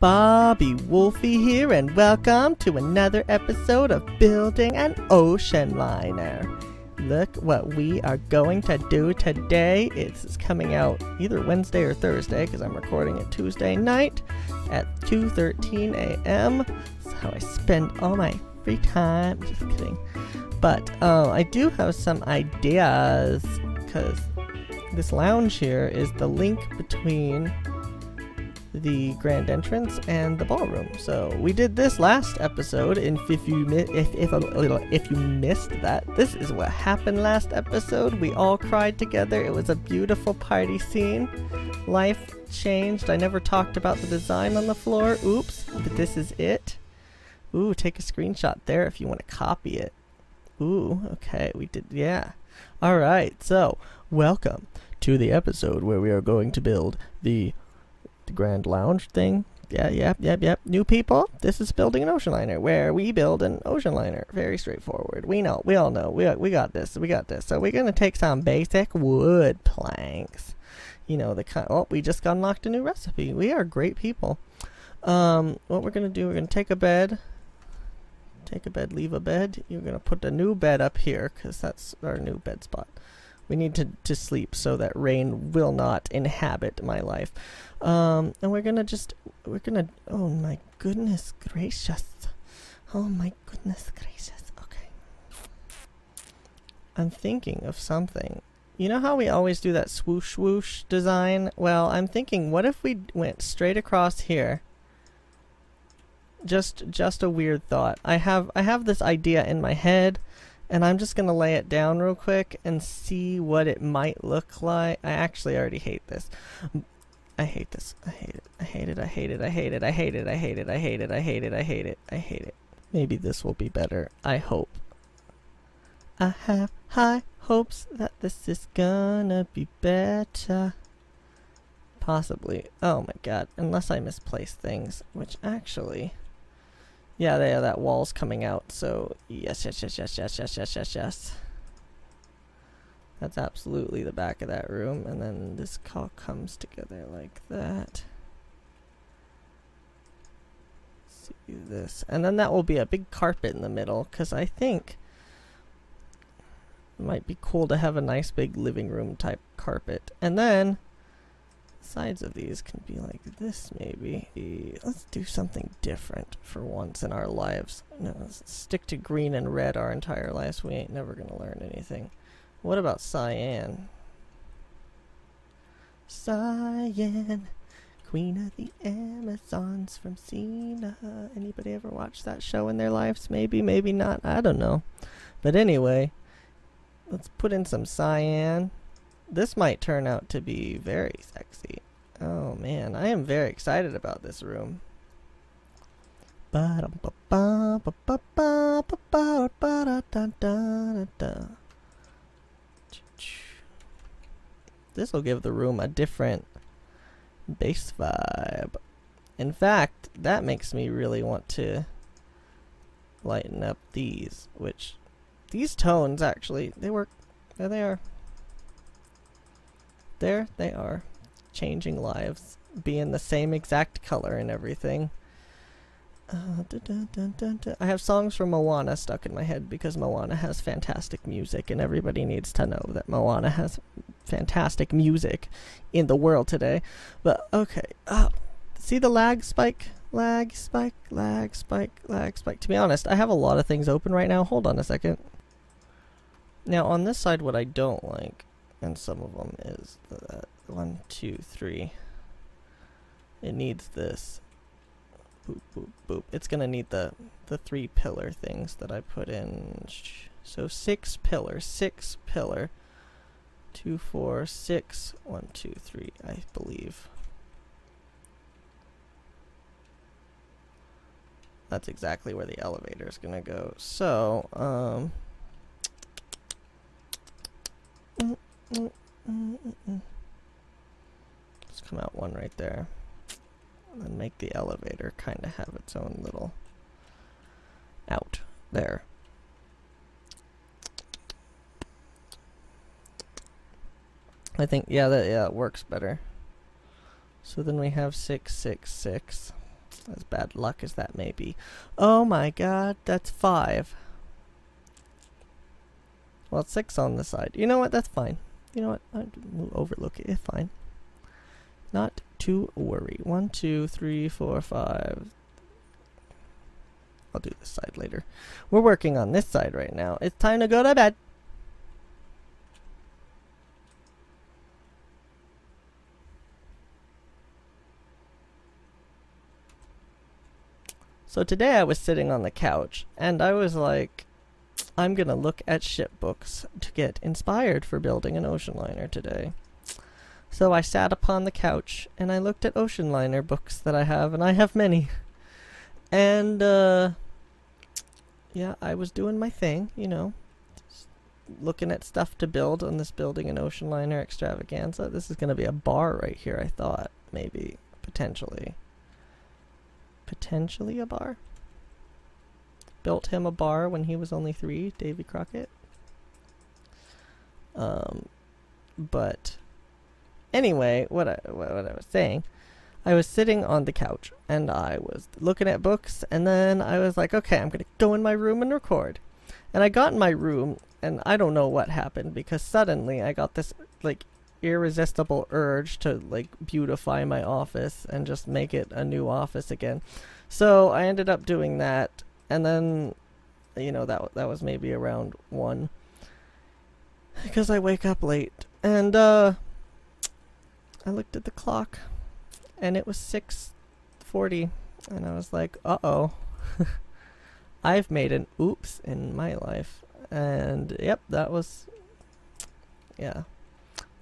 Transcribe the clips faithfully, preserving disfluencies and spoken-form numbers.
Bobby Wolfie here, and welcome to another episode of Building an Ocean Liner. Look what we are going to do today. It's coming out either Wednesday or Thursday because I'm recording it Tuesday night at two thirteen a m That's how I spend all my free time. Just kidding. But uh, I do have some ideas because this lounge here is the link between the grand entrance and the ballroom. So we did this last episode, and if you if if, if you missed that, this is what happened last episode. We all cried together. It was a beautiful party scene. Life changed. I never talked about the design on the floor. Oops, but this is it. Ooh, take a screenshot there if you want to copy it. Ooh, okay, we did, yeah. All right, so welcome to the episode where we are going to build the grand lounge thing. Yeah, yep, yep, yep. New people, this is Building an Ocean Liner, where we build an ocean liner. Very straightforward. We know, we all know, we, we got this, we got this. So we're going to take some basic wood planks. You know, the kind, oh, we just unlocked a new recipe. We are great people. Um, what we're going to do, we're going to take a bed. Take a bed, leave a bed. You're going to put a new bed up here, because that's our new bed spot. We need to, to sleep so that rain will not inhabit my life. Um, and we're gonna just, we're gonna, oh my goodness gracious. Oh my goodness gracious, okay. I'm thinking of something. You know how we always do that swoosh swoosh design? Well, I'm thinking, what if we went straight across here? Just, just a weird thought. I have, I have this idea in my head. And I'm just going to lay it down real quick and see what it might look like. I actually already hate this. I hate this. I hate it. I hate it. I hate it. I hate it. I hate it. I hate it. I hate it. I hate it. I hate it. I hate it. Maybe this will be better. I hope. I have high hopes that this is gonna be better. Possibly. Oh my god. Unless I misplace things. Which actually... yeah, there, that wall's coming out, so yes, yes, yes, yes, yes, yes, yes, yes, yes. That's absolutely the back of that room, and then this call comes together like that. See this, and then that will be a big carpet in the middle, because I think it might be cool to have a nice big living room type carpet. And then sides of these can be like this, maybe. Let's do something different for once in our lives. No, let's stick to green and red our entire lives. We ain't never gonna learn anything. What about cyan? Cyan, queen of the Amazons from Sina. Anybody ever watched that show in their lives? Maybe, maybe not. I don't know. But anyway, let's put in some cyan. This might turn out to be very sexy. Oh man, I am very excited about this room. This will give the room a different bass vibe. In fact, that makes me really want to lighten up these, which these tones actually, they work. There they are. There they are, changing lives, being the same exact color and everything. Uh, da, da, da, da, da. I have songs from Moana stuck in my head because Moana has fantastic music, and everybody needs to know that Moana has fantastic music in the world today. But okay, oh, see the lag spike? Lag spike, lag spike, lag spike. To be honest, I have a lot of things open right now. Hold on a second. Now on this side, what I don't like, and some of them is that one, two, three. It needs this. Boop, boop, boop. It's gonna need the the three pillar things that I put in. So six pillar, six pillar, two, four, six, one, two, three, I believe. That's exactly where the elevator is gonna go. So, um. Mm. Mm, mm, mm, mm. Let's come out one right there and then make the elevator kind of have its own little out there. I think, yeah, that yeah, it works better. So then we have six, six, six. As bad luck as that may be. Oh my god, that's five. Well, it's six on the side. You know what? That's fine. You know what? I'll overlook it. It's fine. Not to worry. One, two, three, four, five. I'll do this side later. We're working on this side right now. It's time to go to bed. So today I was sitting on the couch and I was like, I'm gonna look at ship books to get inspired for building an ocean liner today. So I sat upon the couch and I looked at ocean liner books that I have, and I have many. And uh, yeah, I was doing my thing, you know, just looking at stuff to build on this building an ocean liner extravaganza. This is gonna be a bar right here, I thought, maybe, potentially. Potentially a bar. Built him a bar when he was only three, Davy Crockett. Um, but anyway, what I what I was saying, I was sitting on the couch and I was looking at books, and then I was like, okay, I'm gonna go in my room and record. And I got in my room, and I don't know what happened, because suddenly I got this like irresistible urge to like beautify my office and just make it a new office again. So I ended up doing that, and then, you know, that that was maybe around one, because I wake up late. And uh I looked at the clock and it was six forty, and I was like, uh-oh. I've made an oops in my life. And yep, that was, yeah,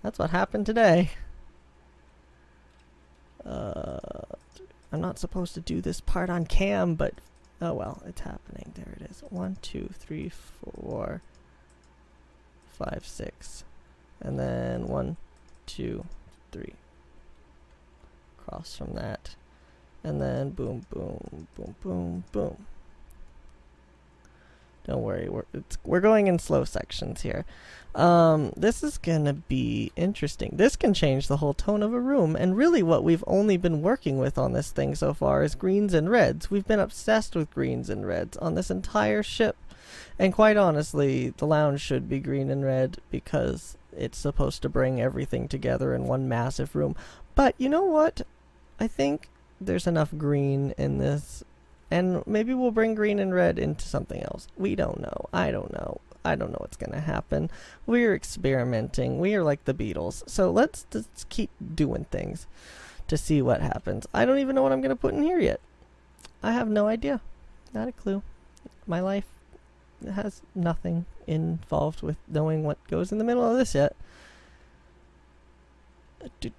that's what happened today. Uh, I'm not supposed to do this part on cam, but oh well, it's happening. There it is. One, two, three, four, five, six. And then one, two, three. Cross from that. And then boom, boom, boom, boom, boom. Don't worry, we're, it's, we're going in slow sections here. Um, this is gonna be interesting. This can change the whole tone of a room, and really what we've only been working with on this thing so far is greens and reds. We've been obsessed with greens and reds on this entire ship. And quite honestly, the lounge should be green and red, because it's supposed to bring everything together in one massive room. But you know what? I think there's enough green in this. And maybe we'll bring green and red into something else. We don't know. I don't know. I don't know what's going to happen. We're experimenting. We are like the Beatles. So let's just keep doing things to see what happens. I don't even know what I'm going to put in here yet. I have no idea. Not a clue. My life has nothing involved with knowing what goes in the middle of this yet.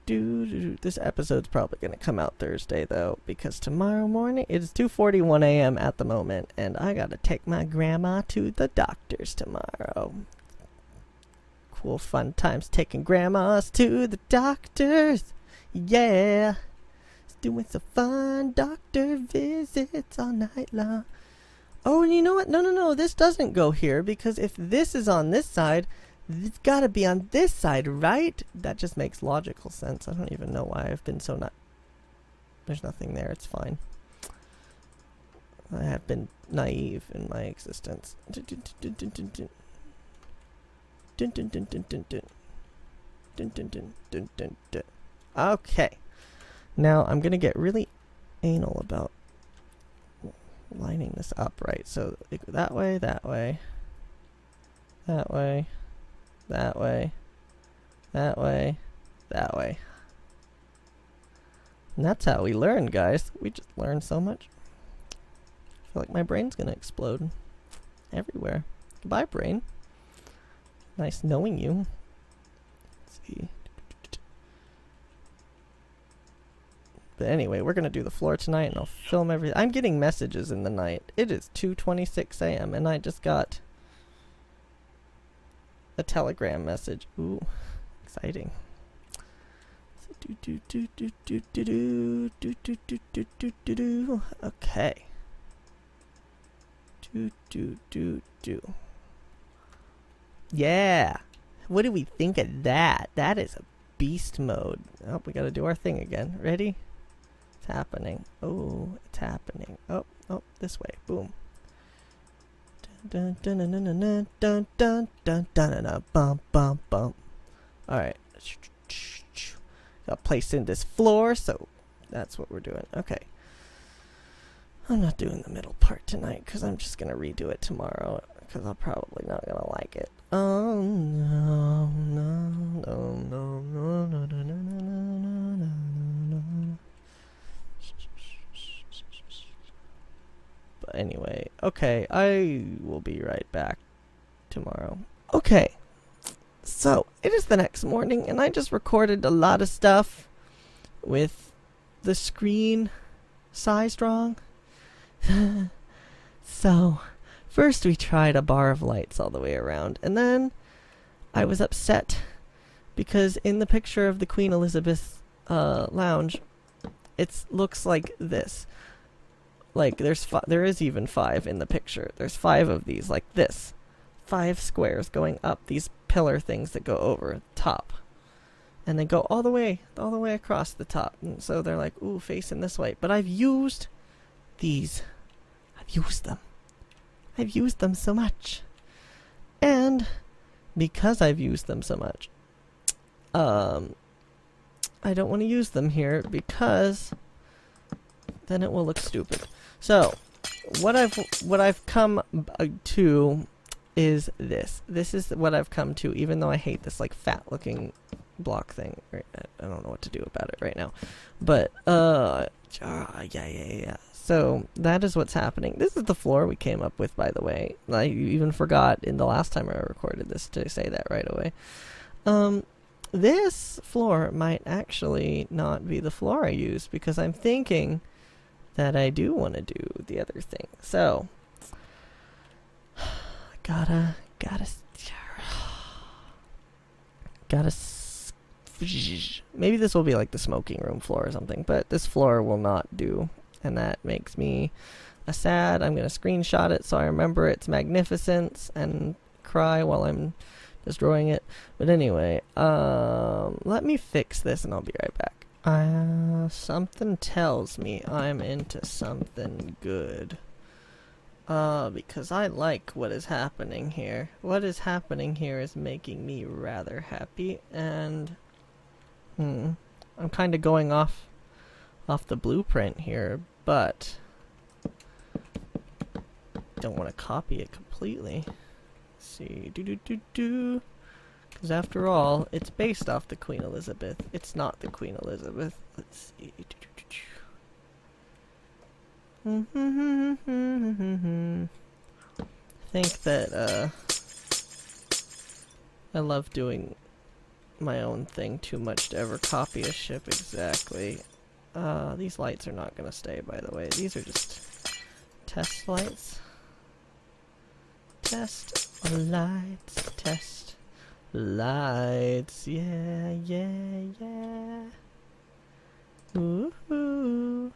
This episode's probably going to come out Thursday though, because tomorrow morning it's two forty-one a m at the moment, and I gotta take my grandma to the doctor's tomorrow. Cool, fun times taking grandmas to the doctors. Yeah, it's doing some fun doctor visits all night long. Oh, and you know what? No, no, no. This doesn't go here, because if this is on this side, it's gotta be on this side, right? That just makes logical sense. I don't even know why I've been so not... There's nothing there, it's fine. I have been naive in my existence. Okay. Now I'm gonna get really anal about lining this up right. So that way, that way, that way. That way, that way, that way. And that's how we learn, guys. We just learn so much. I feel like my brain's gonna explode everywhere. Goodbye, brain. Nice knowing you. Let's see. But anyway, we're gonna do the floor tonight, and I'll film everything. I'm getting messages in the night. It is two twenty-six a m, and I just got a telegram message. Ooh, exciting. Okay. Do do do do. Yeah. What do we think of that? That is a beast mode. Oh, we gotta do our thing again. Ready? happening. Oh, it's happening. Oh, oh, this way. Boom. Dun dun dun dun dun dun dun dun dun dun bum bum bum. Alright. Got placed in this floor, so that's what we're doing. Okay. I'm not doing the middle part tonight because I'm just gonna redo it tomorrow because I'm probably not gonna like it. Oh no no no no no no no no no no no no. But anyway, okay, I will be right back tomorrow. Okay, so it is the next morning, and I just recorded a lot of stuff with the screen sized wrong. So, first we tried a bar of lights all the way around, and then I was upset because in the picture of the Queen Elizabeth uh, lounge, it looks like this. Like there's fi there is even five in the picture. There's five of these like this, five squares going up these pillar things that go over top, and they go all the way all the way across the top. And so they're like, ooh, facing this way. But I've used these. I've used them. I've used them so much. And because I've used them so much, um, I don't want to use them here because then it will look stupid. So what I've what I've come to is this. This is what I've come to, even though I hate this like fat looking block thing. I don't know what to do about it right now. But uh, yeah, yeah, yeah. So that is what's happening. This is the floor we came up with, by the way. I even forgot in the last time I recorded this to say that right away. Um, this floor might actually not be the floor I use because I'm thinking that I do want to do the other thing. So gotta gotta gotta. Maybe this will be like the smoking room floor or something, but this floor will not do. And that makes me a sad. I'm going to screenshot it so I remember its magnificence and cry while I'm destroying it. But anyway, um, let me fix this and I'll be right back. Uh, something tells me I'm into something good. Uh, because I like what is happening here. What is happening here is making me rather happy. And hmm, I'm kind of going off. off the blueprint here, but don't want to copy it completely. Let's see, do do do do, because after all, it's based off the Queen Elizabeth. It's not the Queen Elizabeth. Let's see. Do, do, do, do. Mm-hmm, mm-hmm, mm-hmm. I think that uh, I love doing my own thing too much to ever copy a ship exactly. Uh, these lights are not going to stay, by the way. These are just test lights. Test lights. Test lights. Yeah, yeah, yeah. Woohoo.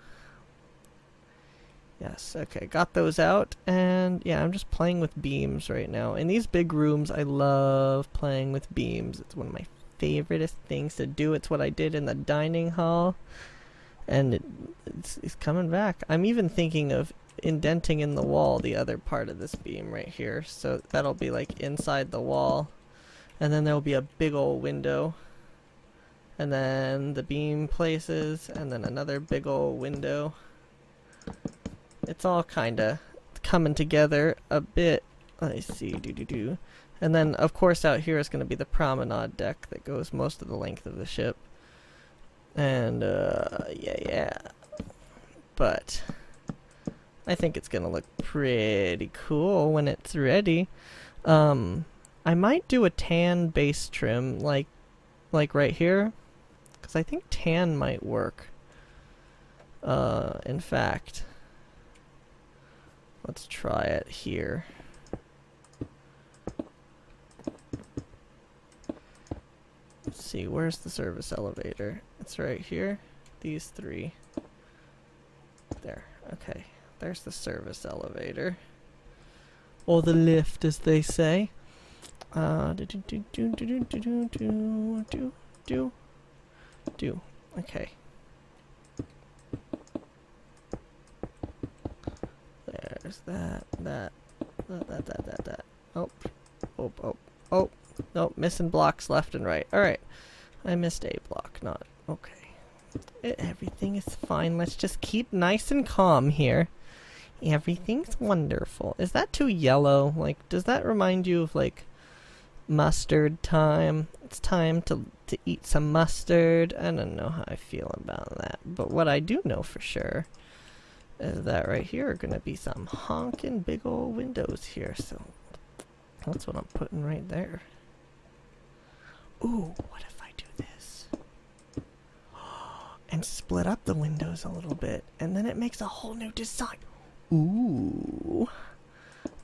Yes, okay. Got those out. And yeah, I'm just playing with beams right now. In these big rooms, I love playing with beams. It's one of my favoriteest things to do. It's what I did in the dining hall. And it, it's, it's coming back. I'm even thinking of indenting in the wall the other part of this beam right here. So that'll be like inside the wall. And then there'll be a big old window. And then the beam places. And then another big old window. It's all kind of coming together a bit. I see. Do-do-do. And then, of course, out here is going to be the promenade deck that goes most of the length of the ship. And uh, yeah, yeah, but I think it's gonna look pretty cool when it's ready. Um, I might do a tan base trim, like, like right here, because I think tan might work. Uh, in fact, let's try it here. Let's see, where's the service elevator? It's right here. These three. There. Okay. There's the service elevator. Or the lift, as they say. Uh, do do do do do do do do do do. Okay. there's that, that, that, that, that, that, that. Oh, oh, oh, oh, nope, missing blocks left and right. Alright, I missed a block, not, okay. It, everything is fine, let's just keep nice and calm here. Everything's wonderful. Is that too yellow? Like, does that remind you of, like, mustard time? It's time to, to eat some mustard. I don't know how I feel about that, but what I do know for sure is that right here are gonna be some honking big old windows here, so that's what I'm putting right there. Ooh, what if I do this? And split up the windows a little bit, and then it makes a whole new design. Ooh,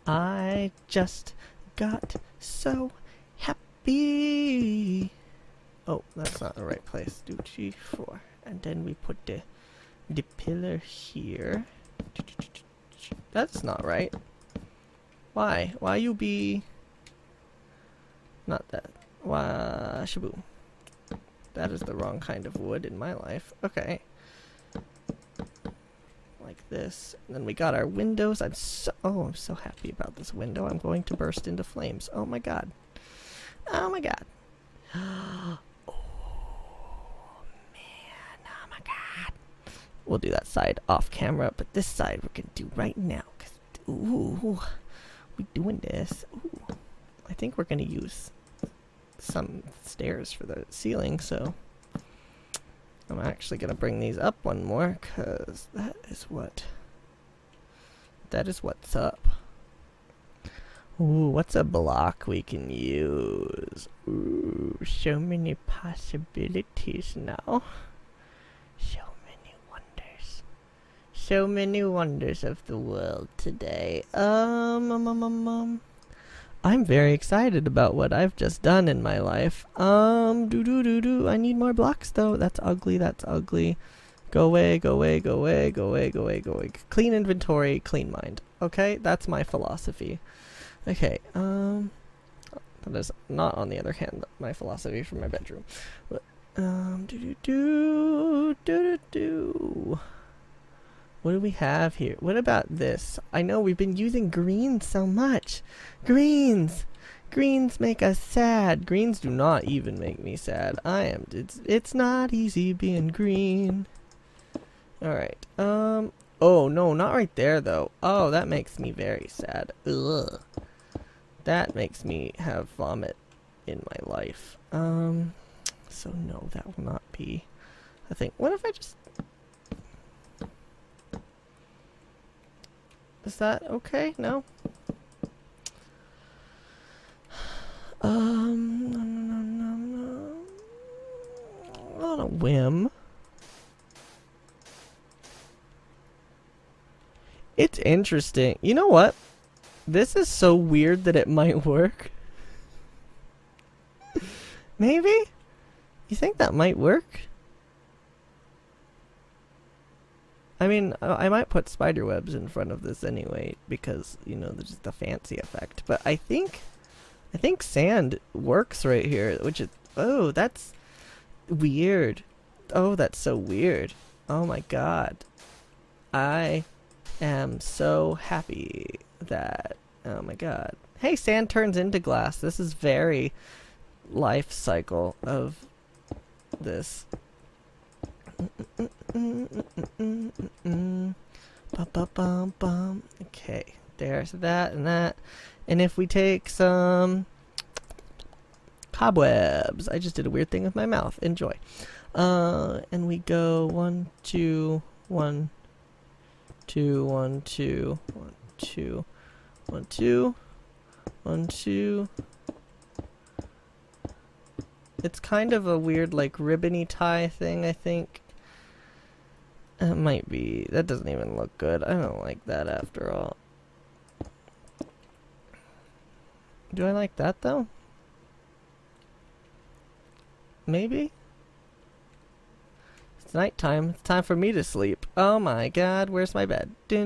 I just got so happy. Oh, that's not the right place. Do G four. And then we put the, the pillar here. That's not right. Why? Why you be... Not that. Why? Shaboom. That is the wrong kind of wood in my life. Okay. Like this. And then we got our windows. I'm so... Oh, I'm so happy about this window. I'm going to burst into flames. Oh my god. Oh my god. Oh man. Oh my god. We'll do that side off camera, but this side we're going to do right now. Cause, ooh. We're doing this. Ooh. I think we're going to use some stairs for the ceiling, so... I'm actually going to bring these up one more, because that is what, that is what's up. Ooh, what's a block we can use? Ooh, so many possibilities now. So many wonders. So many wonders of the world today. Um, um, um, um, um. I'm very excited about what I've just done in my life. Um, do do do do. I need more blocks though. That's ugly. That's ugly. Go away. Go away. Go away. Go away. Go away. Go away. Clean inventory. Clean mind. Okay, that's my philosophy. Okay. Um, that is not, on the other hand, my philosophy from my bedroom. But, um, do do do do do do. What do we have here? What about this? I know we've been using greens so much. Greens! Greens make us sad. Greens do not even make me sad. I am... It's, it's not easy being green. Alright. Um... Oh, no. Not right there, though. Oh, that makes me very sad. Ugh. That makes me have vomit in my life. Um... So, no. That will not be a thing. What if I just... Is that okay? No? Um, no, no, no, no, no. On a whim. It's interesting. You know what? This is so weird that it might work. Maybe? You think that might work? I mean, I might put spider webs in front of this anyway, because, you know, there's the fancy effect. But I think, I think sand works right here, which is, oh, that's weird. Oh, that's so weird. Oh my god. I am so happy that, oh my god. Hey, sand turns into glass. This is very life cycle of this. Okay, there's that and that. And if we take some cobwebs, I just did a weird thing with my mouth. Enjoy. Uh, and we go one, two, one, two, one, two, one, two, one, two, one, two. It's kind of a weird, like, ribbony tie thing, I think. That might be... That doesn't even look good. I don't like that after all. Do I like that, though? Maybe? It's nighttime. It's time for me to sleep. Oh my god, where's my bed? Got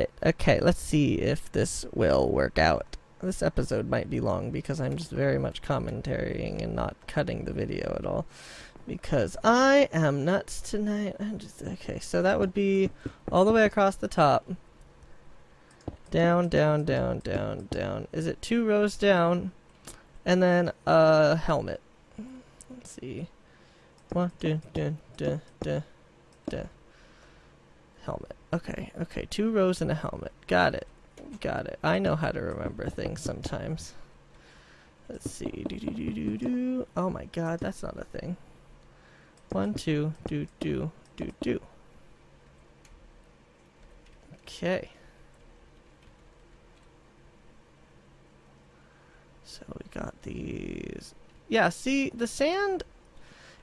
it. Okay, let's see if this will work out. This episode might be long because I'm just very much commentarying and not cutting the video at all. because I am nuts tonight. I'm just okay. So that would be all the way across the top. Down, down, down, down, down. Is it two rows down? And then a helmet. Let's see. One, two, two, two, two, two. Helmet. Okay, okay. Two rows and a helmet. Got it. Got it. I know how to remember things sometimes. Let's see. Do, do, do, do, do. Oh my god, that's not a thing. One, two, do, do, do, do. Okay. So we got these. Yeah, see, the sand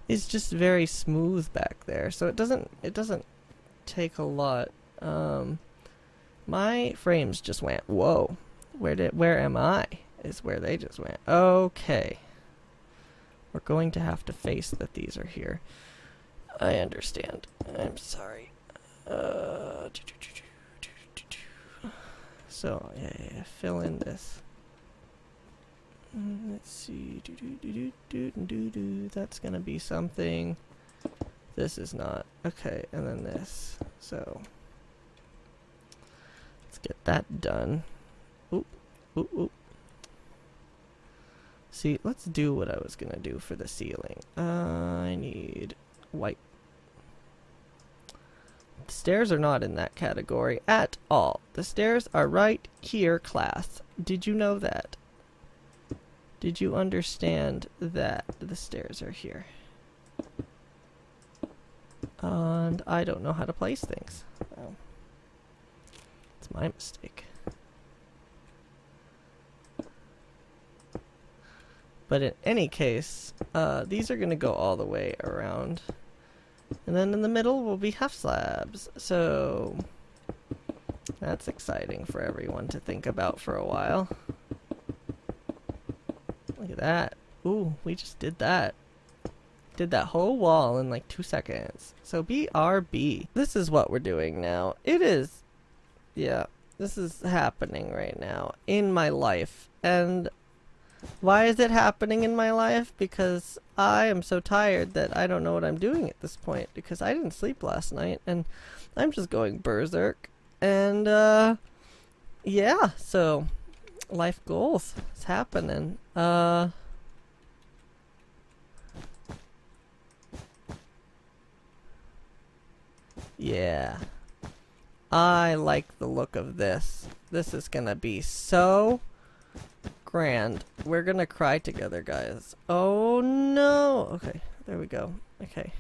is just very smooth back there, so it doesn't it doesn't take a lot. Um, my frames just went, whoa, where did where am I? Is where they just went. Okay. We're going to have to face that these are here. I understand. I'm sorry. Uh, so, yeah, yeah, yeah, fill in this. Let's see. That's going to be something. This is not. Okay, and then this. So, let's get that done. Oop, oop, oop. See, let's do what I was going to do for the ceiling. Uh, I need white. The stairs are not in that category at all. The stairs are right here, class. Did you know that? Did you understand that the stairs are here? And I don't know how to place things. Oh. It's my mistake. But in any case, uh, these are going to go all the way around. And then in the middle will be half slabs. So that's exciting for everyone to think about for a while. Look at that. Ooh, we just did that. Did that whole wall in like two seconds. So B R B. This is what we're doing now. It is, yeah, this is happening right now in my life. And why is it happening in my life? Because I am so tired that I don't know what I'm doing at this point, because I didn't sleep last night and I'm just going berserk. And uh, yeah, so life goals, it's happening. Uh, yeah, I like the look of this. This is gonna be so grand. We're gonna cry together, guys. Oh no. Okay, there we go. Okay.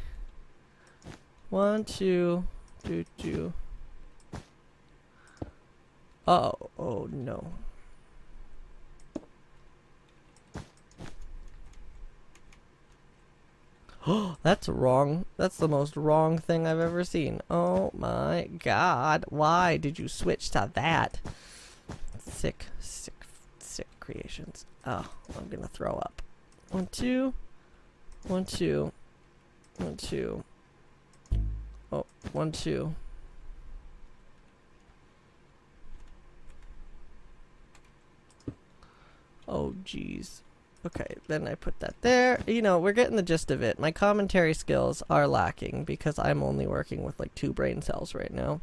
One, two, two, two. Oh, oh no. Oh, that's wrong. That's the most wrong thing I've ever seen. Oh my god. Why did you switch to that? Sick, sick. Creations. Oh, I'm gonna throw up. One, two, one, two, one, two. Oh, one, two. Oh, geez. Okay, then I put that there. You know, we're getting the gist of it. My commentary skills are lacking because I'm only working with like two brain cells right now,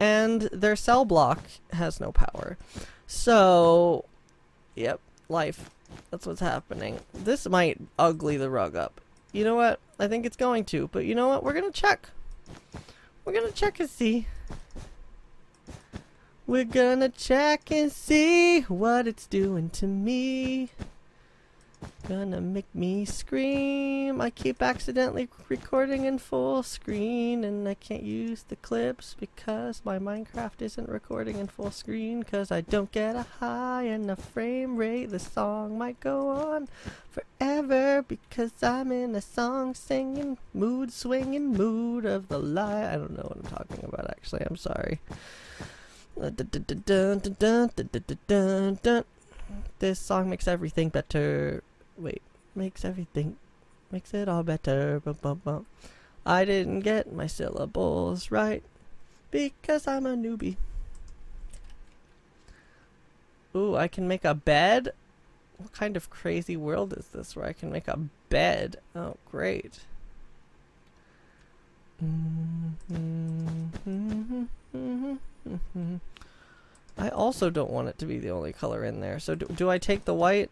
and their cell block has no power. So. Yep, life. That's what's happening. This might ugly the rug up. You know what? I think it's going to, but you know what? We're gonna check. We're gonna check and see. We're gonna check and see what it's doing to me. Gonna make me scream. I keep accidentally recording in full screen and I can't use the clips because my Minecraft isn't recording in full screen because I don't get a high enough frame rate. The song might go on forever because I'm in a song singing mood swinging mood of the lie. I don't know what I'm talking about, actually. I'm sorry. This song makes everything better. Wait, makes everything, makes it all better. Bum, bum, bum. I didn't get my syllables right because I'm a newbie. Ooh, I can make a bed? What kind of crazy world is this where I can make a bed. Oh, great. I also don't want it to be the only color in there. So do, do I take the white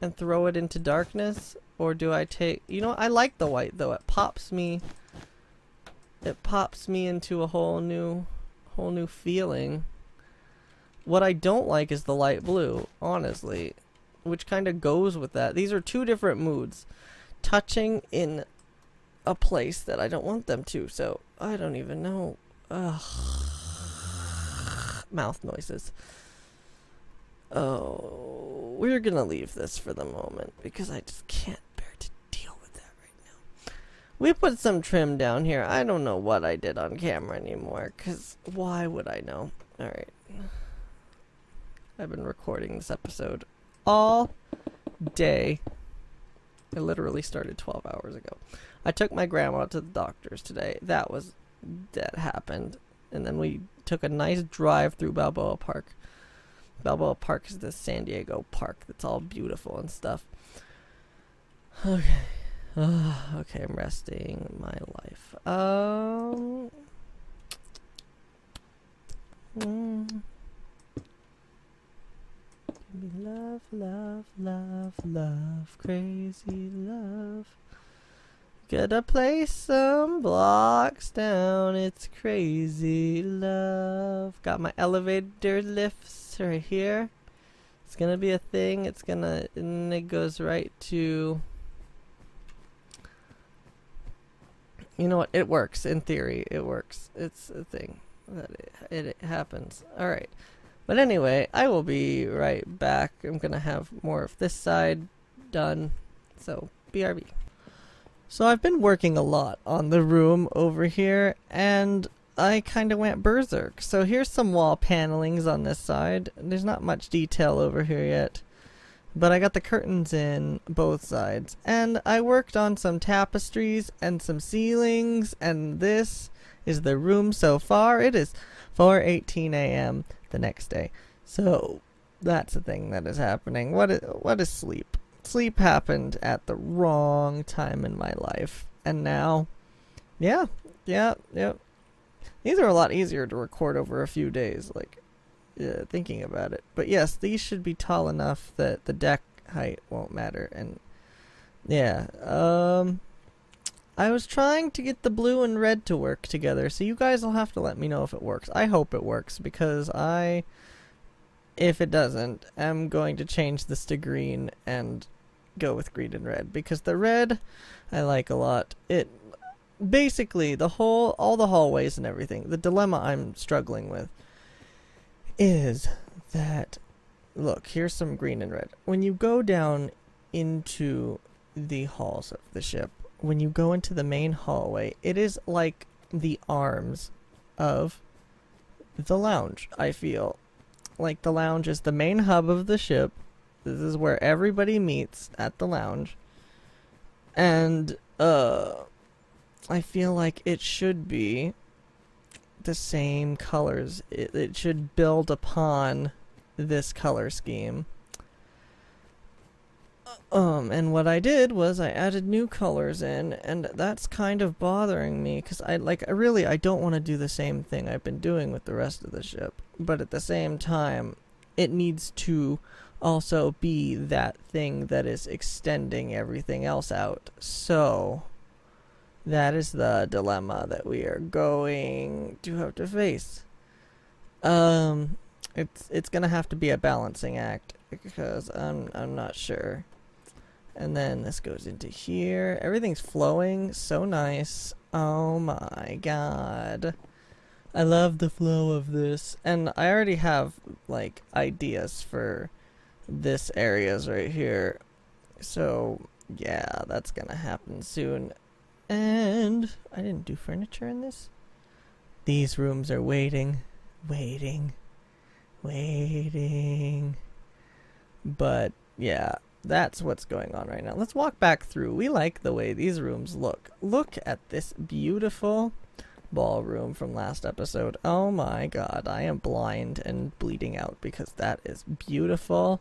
and throw it into darkness? Or do I take... You know, I like the white, though. It pops me... It pops me into a whole new... Whole new feeling. What I don't like is the light blue, honestly. Which kind of goes with that. These are two different moods. Touching in a place that I don't want them to. So, I don't even know. Ugh. Mouth noises. Oh, we're gonna leave this for the moment because I just can't bear to deal with that right now. We put some trim down here. I don't know what I did on camera anymore because why would I know? Alright. I've been recording this episode all day. I literally started twelve hours ago. I took my grandma to the doctor's today. That was... That happened. And then we took a nice drive through Balboa Park. Balboa Park is the San Diego park that's all beautiful and stuff. Okay. Oh, okay, I'm resting my life. Um. Mm. Give me love, love, love, love, crazy love. Gotta place some blocks down, it's crazy love. Got my elevator lifts right here. It's gonna be a thing, it's gonna, and it goes right to... You know what, it works, in theory, it works. It's a thing, that it, it, it happens. Alright, but anyway, I will be right back. I'm gonna have more of this side done, so B R B. So I've been working a lot on the room over here, and I kind of went berserk. So here's some wall panelings on this side. There's not much detail over here yet, but I got the curtains in both sides. And I worked on some tapestries and some ceilings, and this is the room so far. It is four eighteen a m the next day. So that's the thing that is happening. What is, what is sleep? Sleep happened at the wrong time in my life, and now yeah yeah yeah these are a lot easier to record over a few days, like yeah, thinking about it. But yes, these should be tall enough that the deck height won't matter. And yeah, um I was trying to get the blue and red to work together, so you guys will have to let me know if it works. I hope it works, because I if it doesn't, I'm going to change this to green and go with green and red, because the red I like a lot. It basically the whole all the hallways and everything. The dilemma I'm struggling with is that, look, here's some green and red. When you go down into the halls of the ship, when you go into the main hallway, it is like the arms of the lounge. I feel like the lounge is the main hub of the ship. This is where everybody meets at the lounge. And, uh, I feel like it should be the same colors. It, it should build upon this color scheme. Um, and what I did was I added new colors in, and that's kind of bothering me, because I, like, I really, I don't want to do the same thing I've been doing with the rest of the ship. But at the same time, it needs to also be that thing that is extending everything else out. So that is the dilemma that we are going to have to face. Um, it's it's gonna have to be a balancing act, because I'm I'm not sure. And then this goes into here. Everything's flowing so nice. Oh my god. I love the flow of this. And I already have, like, ideas for this areas right here. So, yeah, that's gonna happen soon. And I didn't do furniture in this. These rooms are waiting, waiting, waiting. But, yeah. That's what's going on right now. Let's walk back through. We like the way these rooms look. Look at this beautiful ballroom from last episode. Oh my god, I am blind and bleeding out because that is beautiful.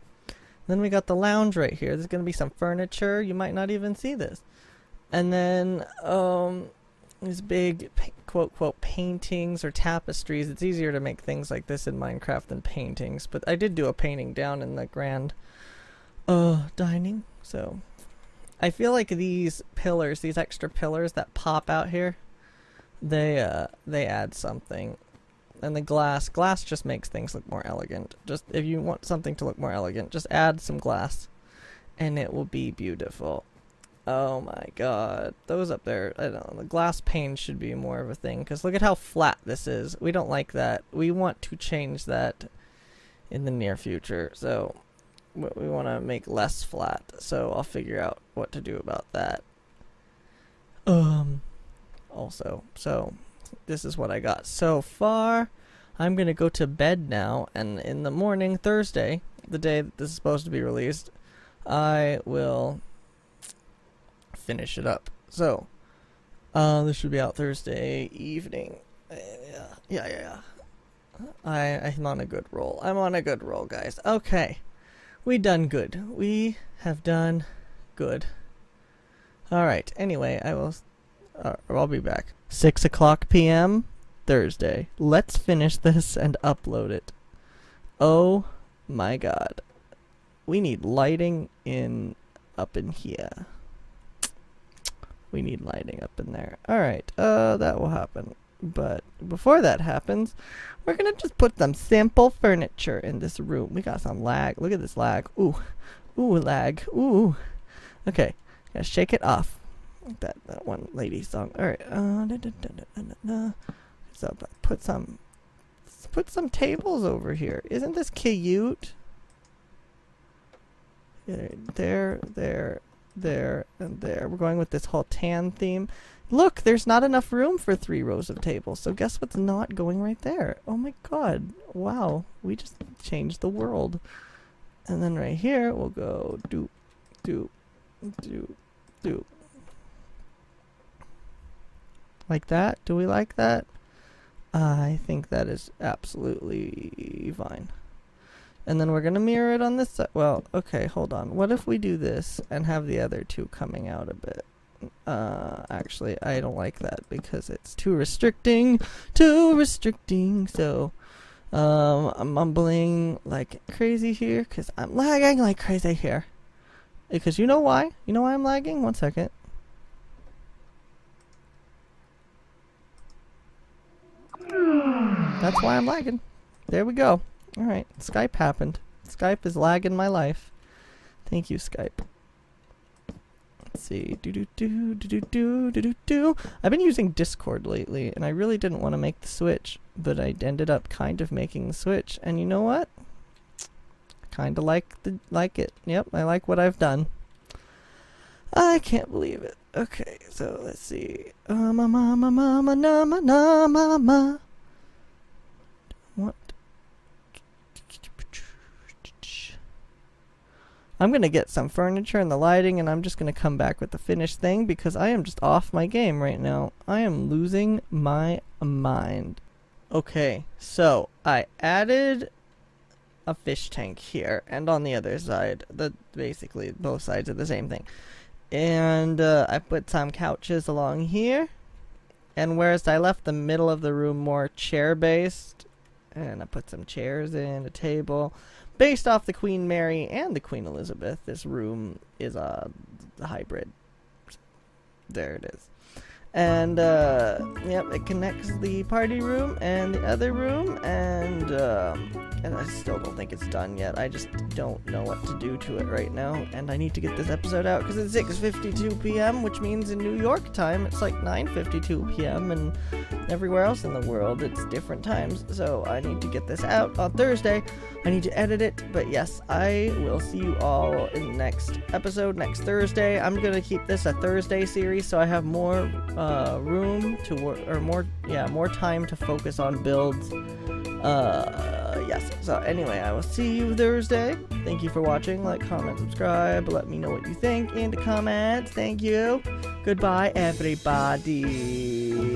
Then we got the lounge right here. There's going to be some furniture. You might not even see this. And then um, these big, quote, quote, paintings or tapestries. It's easier to make things like this in Minecraft than paintings. But I did do a painting down in the grand uh, dining. So I feel like these pillars, these extra pillars that pop out here, they uh, they add something. And the glass. Glass just makes things look more elegant. Just if you want something to look more elegant, just add some glass and it will be beautiful. Oh my god. Those up there, I don't know. The glass pane should be more of a thing because look at how flat this is. We don't like that. We want to change that in the near future. So we want to make less flat. So I'll figure out what to do about that. Um, also, so this is what I got so far. I'm gonna go to bed now, and in the morning, Thursday, the day that this is supposed to be released, I will finish it up. So uh, this should be out Thursday evening. Yeah yeah yeah, yeah. I, I'm on a good roll. I'm on a good roll guys. Okay, we done good. We have done good. Alright, anyway, I will uh, I'll be back six o'clock p m Thursday. Let's finish this and upload it. Oh my god. We need lighting in up in here. We need lighting up in there. Alright, uh, that will happen. But before that happens, we're gonna just put some simple furniture in this room. We got some lag. Look at this lag. Ooh. Ooh, lag. Ooh. Okay. Gotta shake it off. That, that one lady song. Alright, uh, da, da, da, da, da, da. So put some put some tables over here. Isn't this cute? Yeah, there, there, there, and there. We're going with this whole tan theme. Look, there's not enough room for three rows of tables, so guess what's not going right there? Oh my god, wow, we just changed the world. And then right here, we'll go doop, doop, doop, doop. Like that? Do we like that? Uh, I think that is absolutely fine. And then we're going to mirror it on this side. Well, okay, hold on. What if we do this and have the other two coming out a bit? Uh, actually, I don't like that because it's too restricting. Too restricting. So, um, I'm mumbling like crazy here because I'm lagging like crazy here. Because you know why? You know why I'm lagging? One second. That's why I'm lagging. There we go. Alright, Skype happened. Skype is lagging my life. Thank you, Skype. Let's see. Do do do do do do do do. I've been using Discord lately, and I really didn't want to make the switch, but I ended up kind of making the switch. And you know what? Kind of like the like it. Yep, I like what I've done. I can't believe it. Okay, so let's see. Uh, ma ma ma ma ma na ma na ma ma. What? I'm gonna get some furniture and the lighting, and I'm just gonna come back with the finished thing because I am just off my game right now. I am losing my mind. Okay, so I added a fish tank here and on the other side. The basically both sides are the same thing. And uh, I put some couches along here, and whereas I left the middle of the room more chair based, and I put some chairs in, a table based off the Queen Mary and the Queen Elizabeth. This room is a hybrid. There it is. And uh, yep, it connects the party room and the other room, and uh, and I still don't think it's done yet. I just don't know what to do to it right now, and I need to get this episode out because it's six fifty-two p m, which means in New York time it's like nine fifty-two p m, and everywhere else in the world it's different times, so I need to get this out on Thursday. I need to edit it, but yes, I will see you all in the next episode, next Thursday. I'm going to keep this a Thursday series so I have more... Um, Uh, room to work, or more, yeah, more time to focus on builds. Uh, yes. So anyway, I will see you Thursday. Thank you for watching. Like, comment, subscribe. Let me know what you think in the comments. Thank you. Goodbye, everybody.